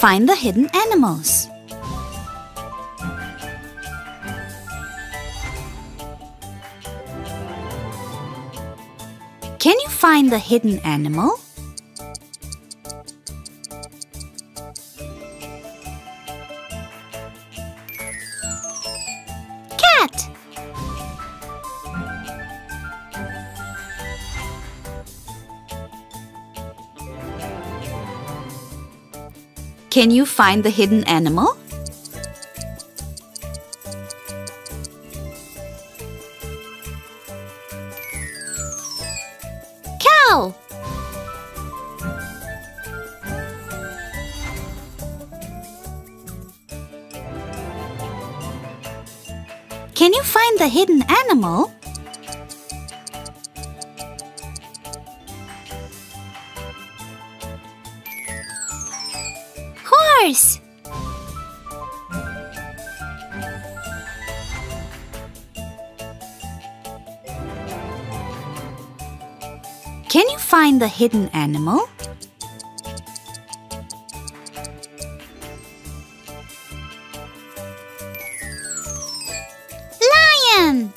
Find the hidden animals. Can you find the hidden animal? Cat. Can you find the hidden animal? Cow. Can you find the hidden animal? Horse. Can you find the hidden animal? Lion.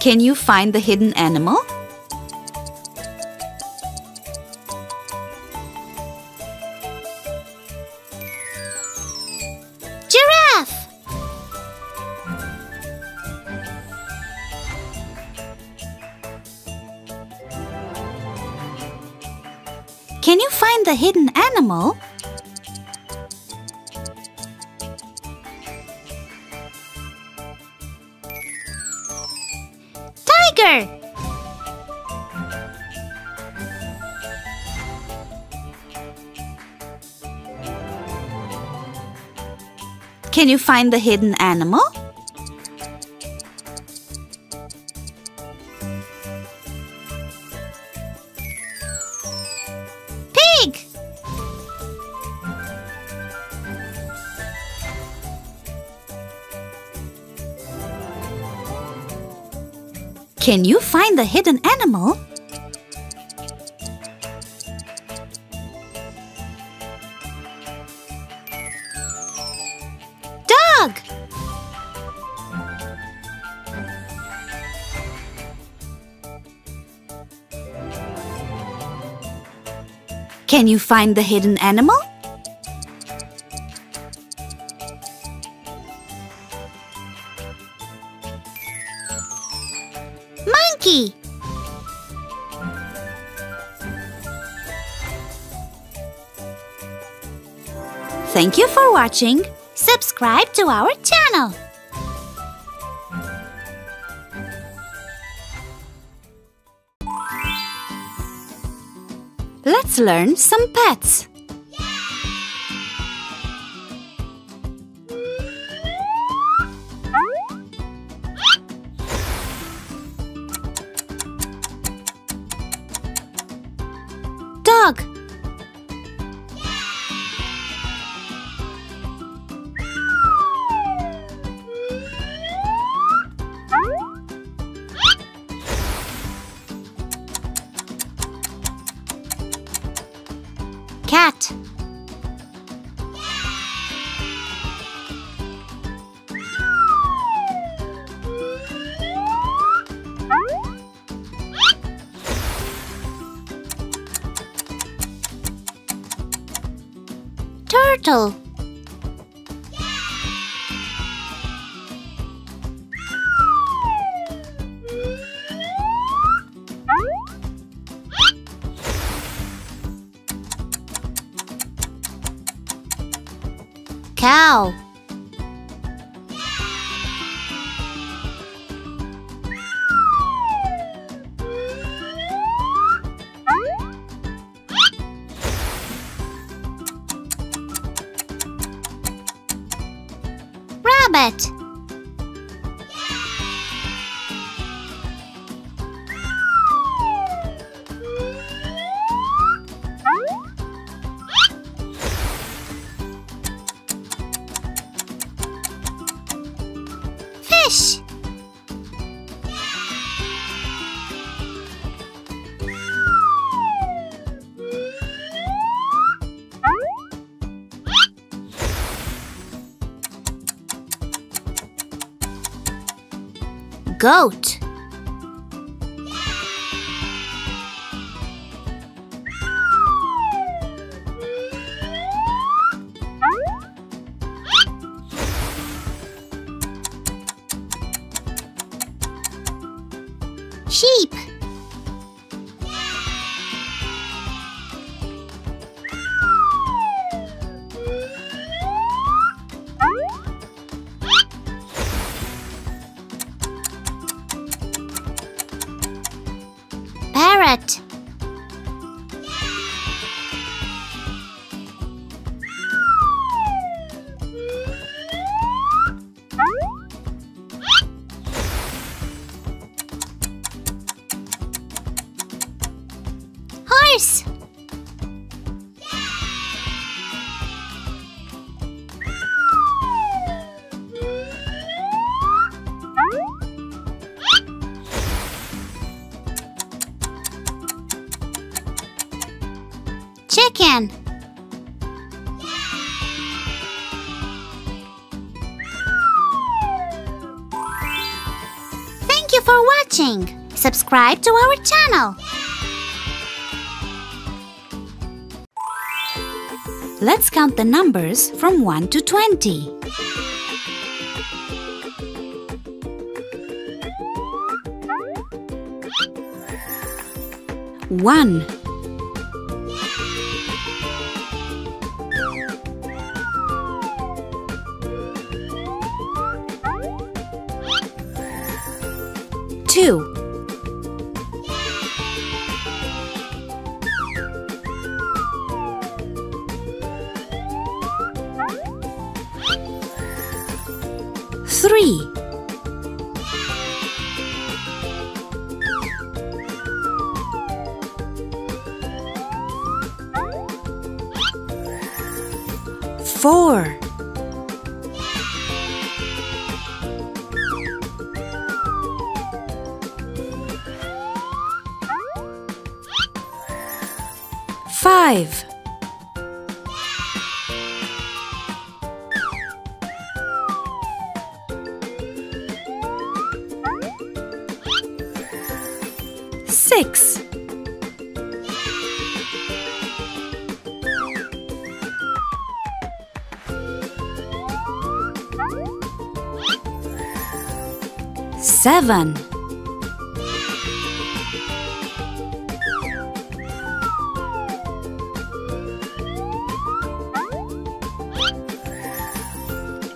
Can you find the hidden animal? Giraffe. Can you find the hidden animal? Tiger. Can you find the hidden animal? Pig. Can you find the hidden animal? Dog. Can you find the hidden animal? Monkey. Thank you for watching. Subscribe to our channel. Let's learn some pets. Dog. Cat. Turtle. Cow. Rabbit. Fish. goat. Sheep. Parrot. Horse. Chicken. Thank you for watching. Subscribe to our channel. Let's count the numbers from 1 to 20. 1 2 3 4 5 6 7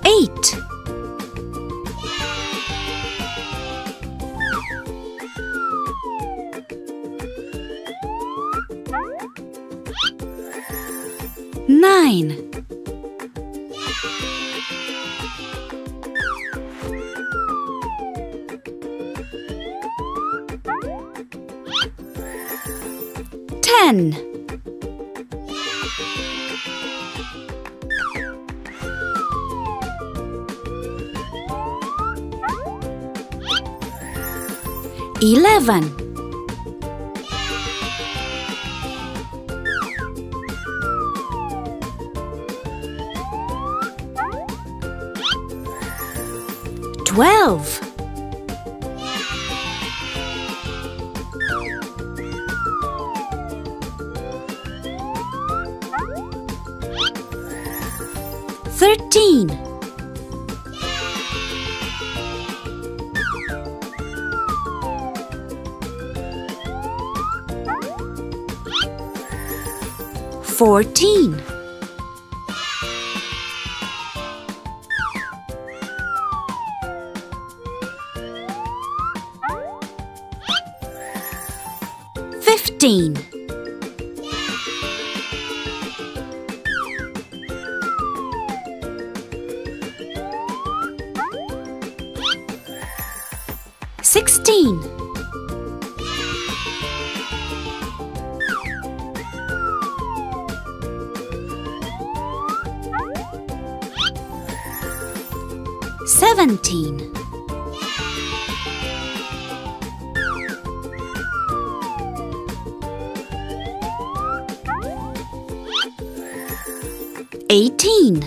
8 9 10 11 12 13 14 15 16 17 18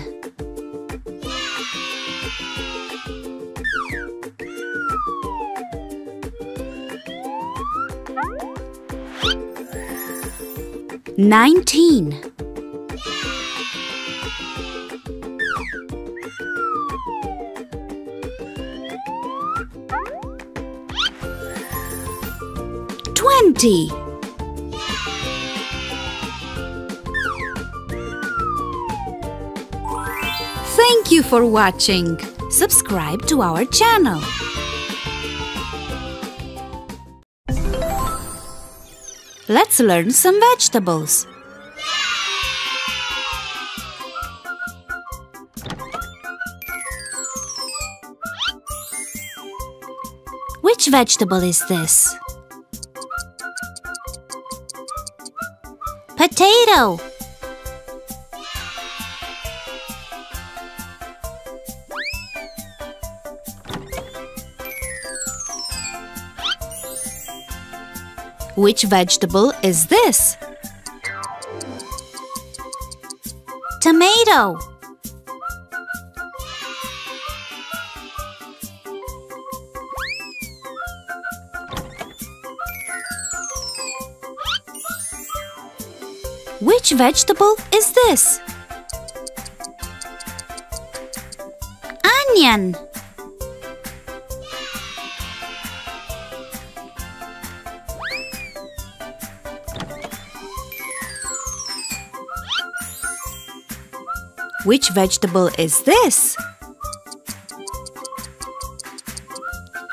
19. Yay! 20. Thank you for watching. Subscribe to our channel. Let's learn some vegetables. Which vegetable is this? Potato. Which vegetable is this? Tomato. Which vegetable is this? Onion. Which vegetable is this?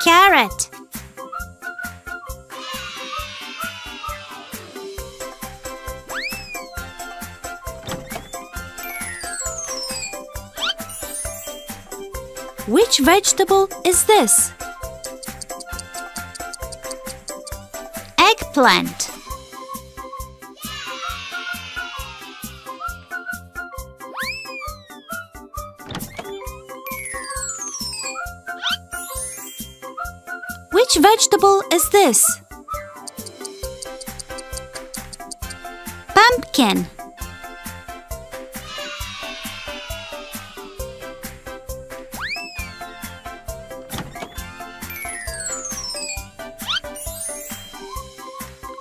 Carrot. Which vegetable is this? Eggplant. Which vegetable is this? Pumpkin.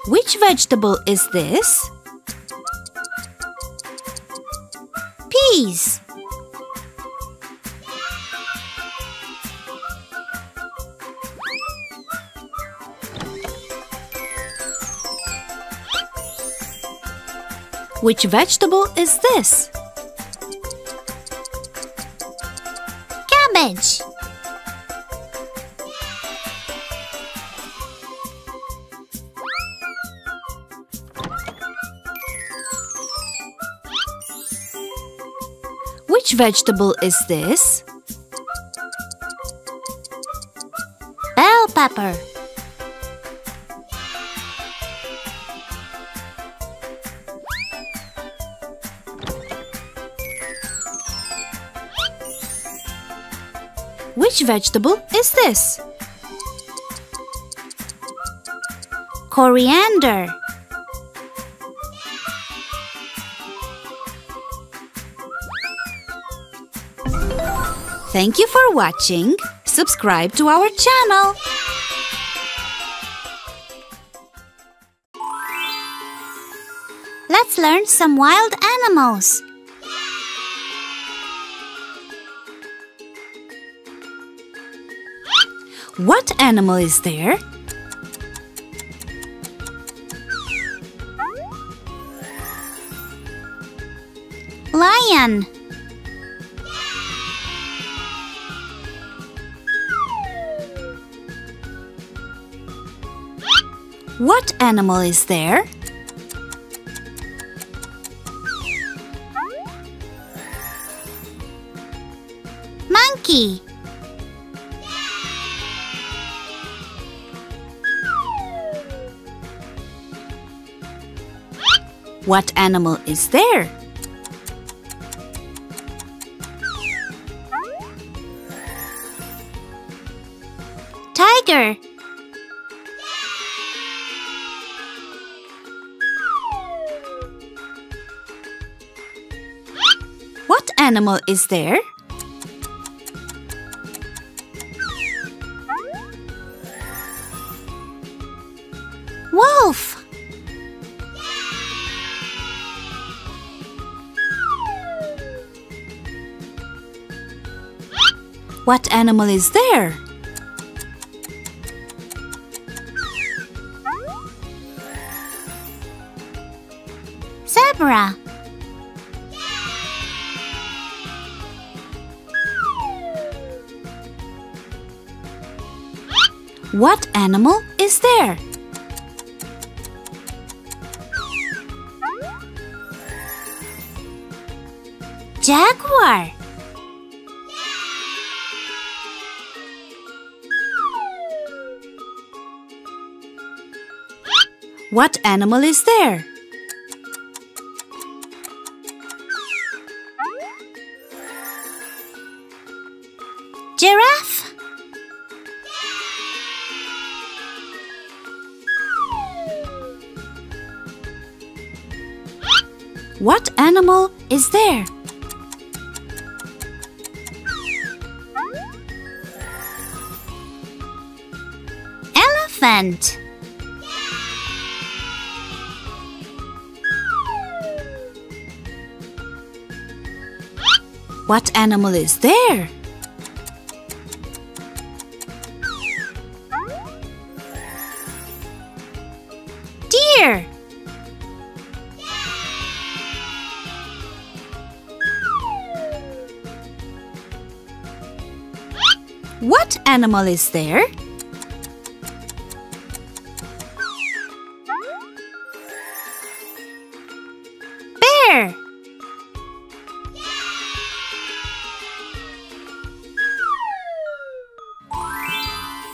Which vegetable is this? Peas. Which vegetable is this? Cabbage. Which vegetable is this? Bell pepper. Which vegetable is this? Coriander. Thank you for watching. Subscribe to our channel. Let's learn some wild animals. What animal is there? Lion. What animal is there? Monkey. What animal is there? Tiger. What animal is there? Wolf. What animal is there? Zebra. What animal is there? Jaguar. What animal is there? Giraffe. What animal is there? Elephant. What animal is there? Deer. What animal is there? Bear.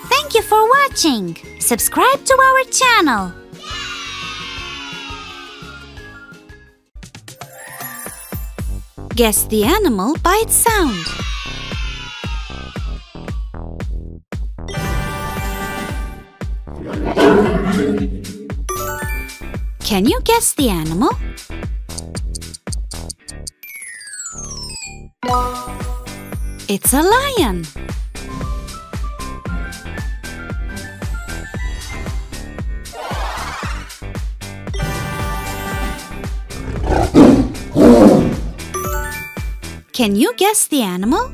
Thank you for watching. Subscribe to our channel. Guess the animal by its sound. Can you guess the animal? It's a lion. Can you guess the animal?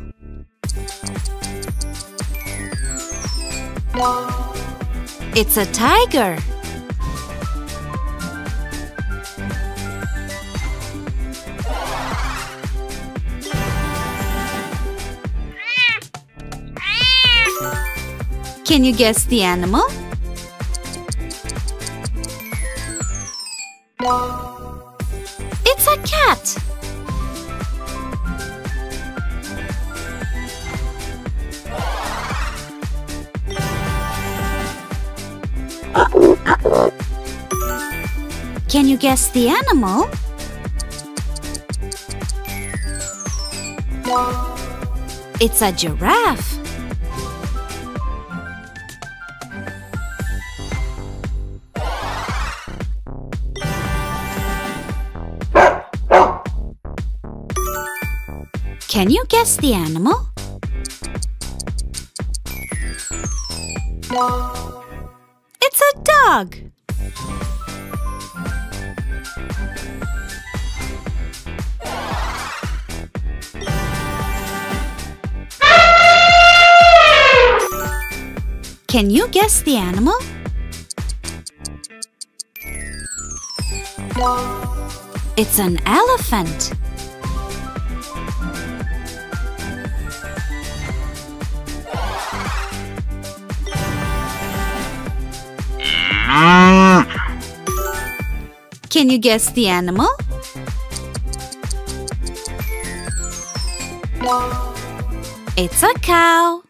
It's a tiger. Can you guess the animal? It's a cat. Can you guess the animal? It's a giraffe. Can you guess the animal? It's a dog. Can you guess the animal? It's an elephant. Can you guess the animal? It's a cow.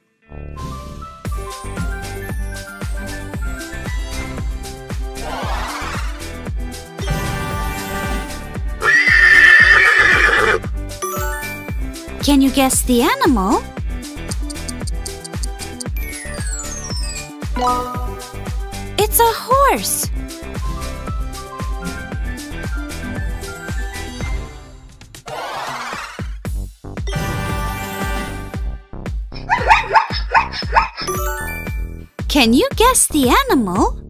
Can you guess the animal? It's a horse. Can you guess the animal?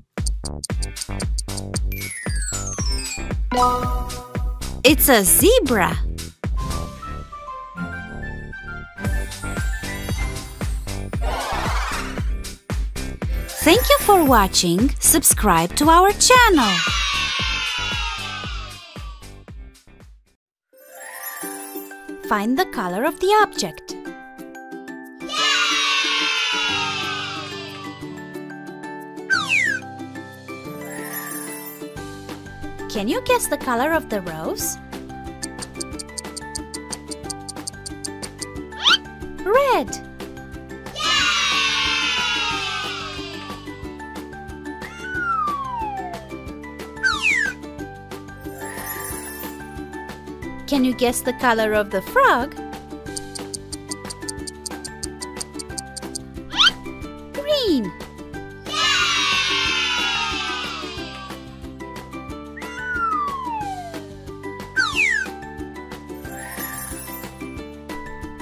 It's a zebra. Thank you for watching. Subscribe to our channel. Find the color of the object. Yay! Can you guess the color of the rose? Red. Can you guess the color of the frog? Green! Yeah!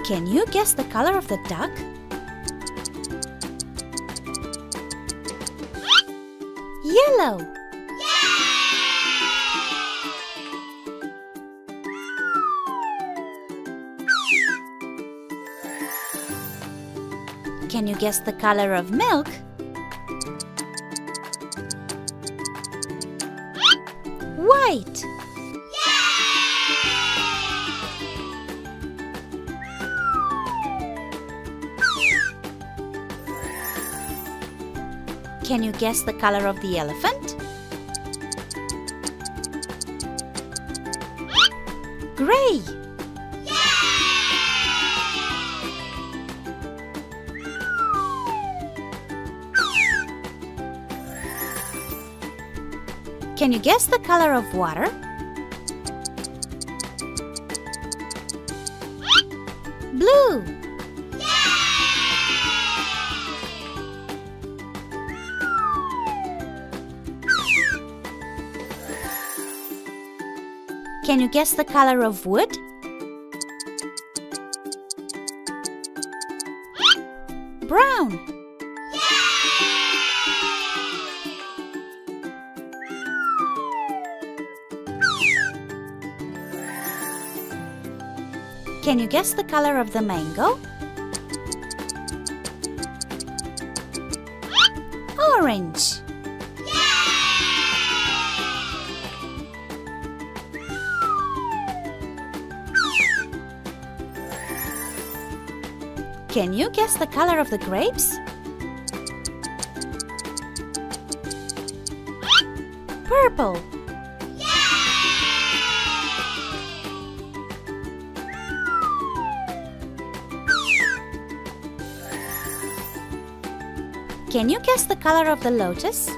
Can you guess the color of the duck? Yellow! Can you guess the color of milk? White! Yeah! Can you guess the color of the elephant? Gray! Can you guess the color of water? Blue! Yeah! Can you guess the color of wood? Brown! Can you guess the color of the mango? Orange! Yeah! Can you guess the color of the grapes? Purple! Can you guess the color of the lotus?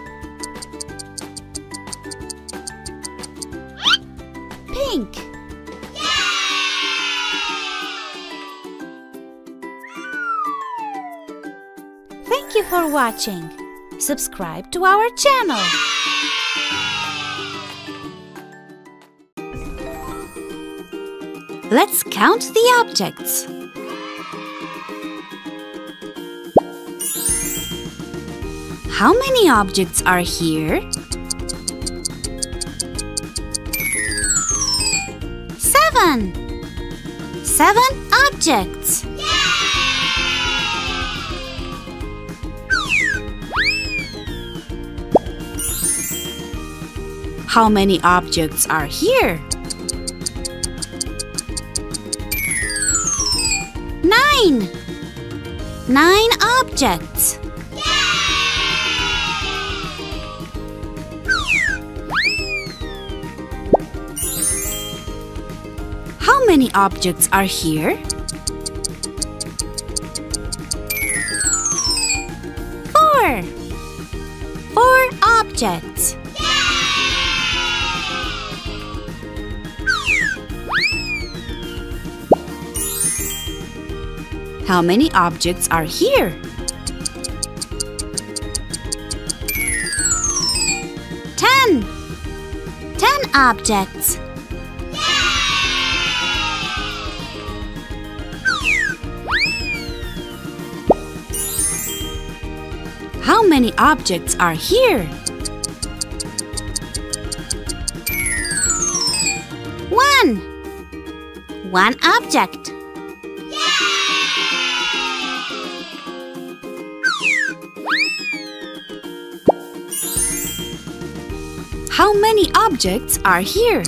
Pink! Yeah! Thank you for watching. Subscribe to our channel. Let's count the objects. How many objects are here? 7! 7 objects! Yay! How many objects are here? 9! 9 objects! How many objects are here? 4! 4 objects! Yay! How many objects are here? 10! 10 objects! How many objects are here? 1! 1 object! Yay! How many objects are here?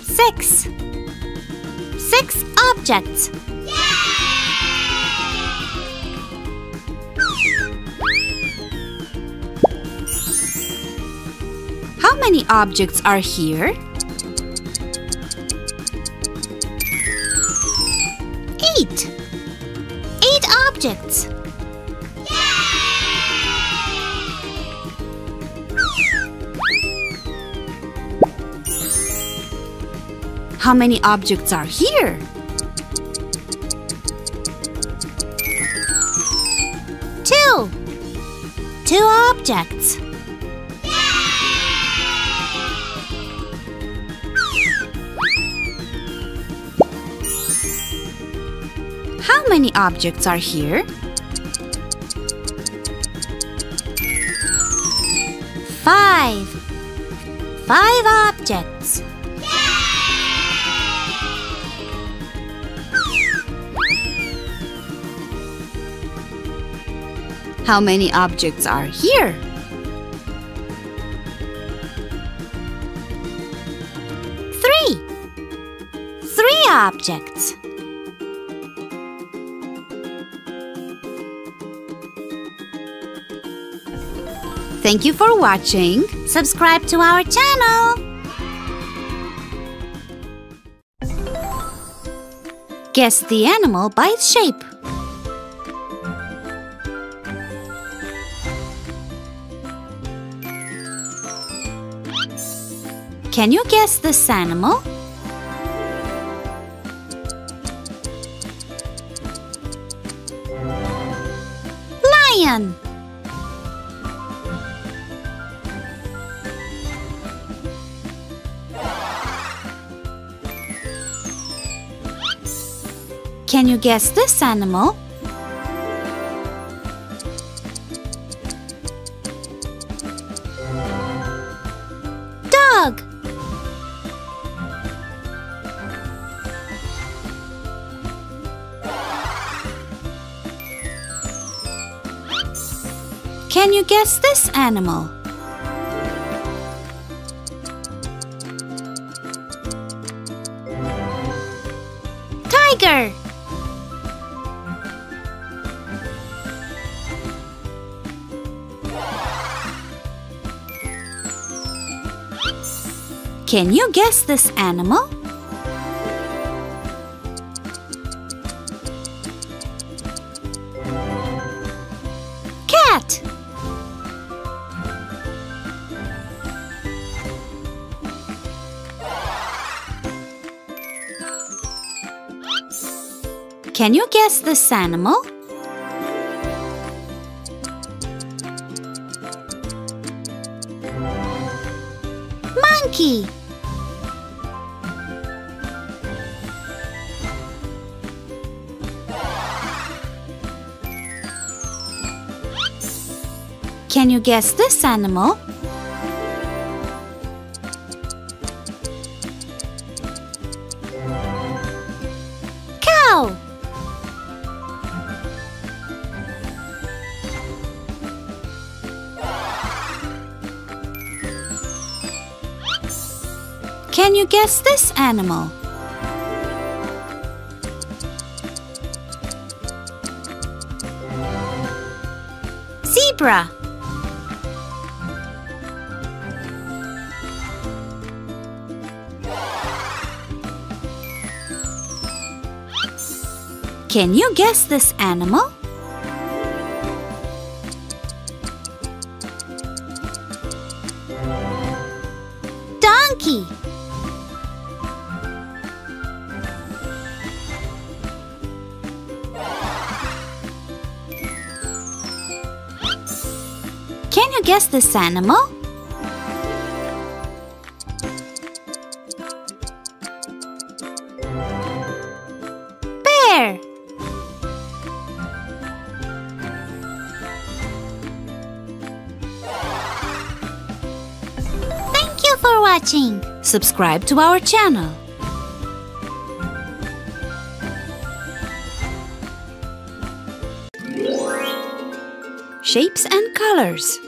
6. 6 objects. How many objects are here? 8. 8 objects. How many objects are here? 2. 2 objects. How many objects are here? 5. 5 objects. How many objects are here? 3. 3 objects. Thank you for watching. Subscribe to our channel. Guess the animal by its shape. Can you guess this animal? Lion. Can you guess this animal? Dog. Can you guess this animal? Tiger. Can you guess this animal? Cat. Can you guess this animal? Monkey. Can you guess this animal? Cow. Can you guess this animal? Zebra. Can you guess this animal? Donkey. Can you guess this animal? Bear. For watching. Subscribe to our channel. shapes and colors.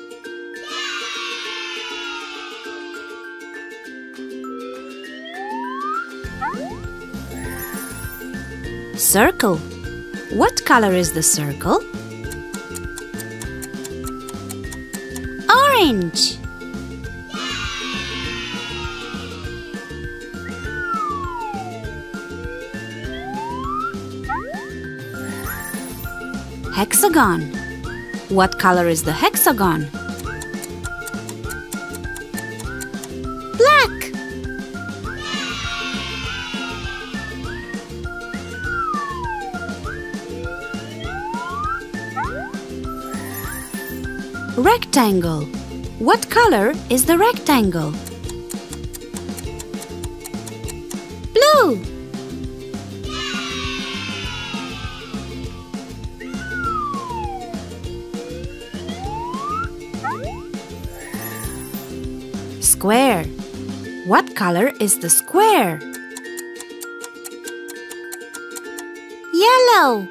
Circle. What color is the circle? Orange. Hexagon. What color is the hexagon? Black. Rectangle. What color is the rectangle? Blue. Square. What color is the square? Yellow.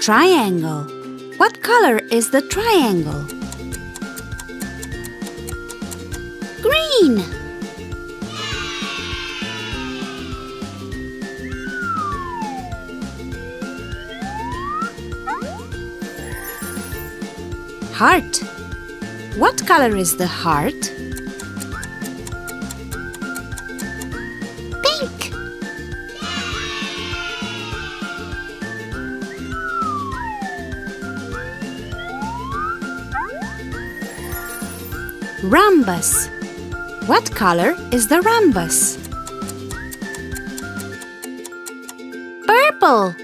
Triangle. What color is the triangle? Green. Heart. What color is the heart? Pink. Rhombus. What color is the rhombus? Purple.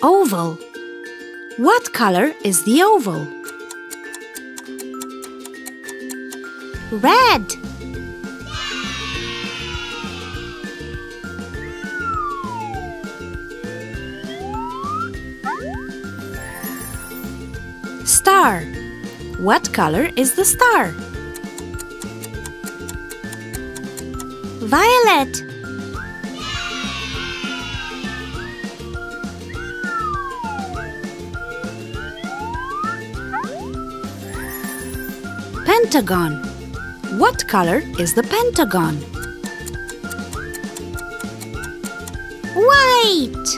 Oval. What color is the oval? Red. Star. What color is the star? Violet. Pentagon. What color is the pentagon? White.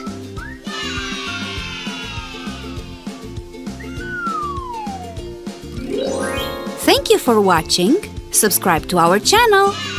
Thank you for watching. Subscribe to our channel.